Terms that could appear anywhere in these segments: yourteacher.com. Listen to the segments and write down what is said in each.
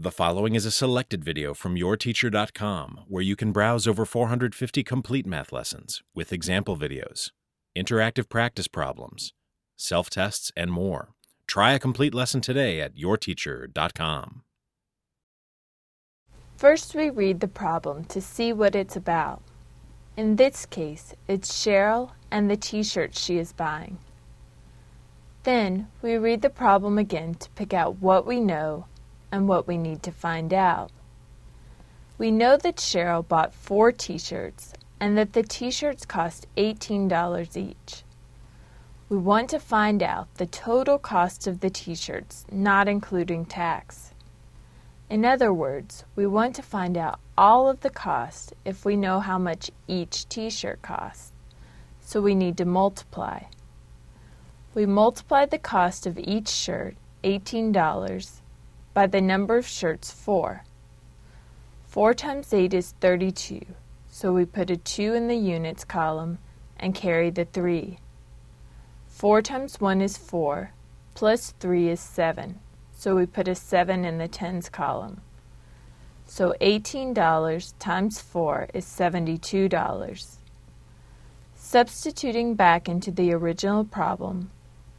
The following is a selected video from yourteacher.com, where you can browse over 450 complete math lessons with example videos, interactive practice problems, self-tests, and more. Try a complete lesson today at yourteacher.com. First, we read the problem to see what it's about. In this case, it's Cheryl and the t-shirt she is buying. Then, we read the problem again to pick out what we know and what we need to find out. We know that Cheryl bought 4 t-shirts and that the t-shirts cost $18 each. We want to find out the total cost of the t-shirts, not including tax. In other words, we want to find out all of the cost if we know how much each t-shirt costs, so we need to multiply. We multiply the cost of each shirt, $18, by the number of shirts 4. 4 times 8 is 32, so we put a 2 in the units column and carry the 3. 4 times 1 is 4, plus 3 is 7, so we put a 7 in the tens column. So $18 times 4 is $72. Substituting back into the original problem,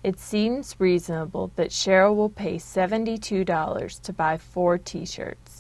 it seems reasonable that Cheryl will pay $72 to buy 4 t-shirts.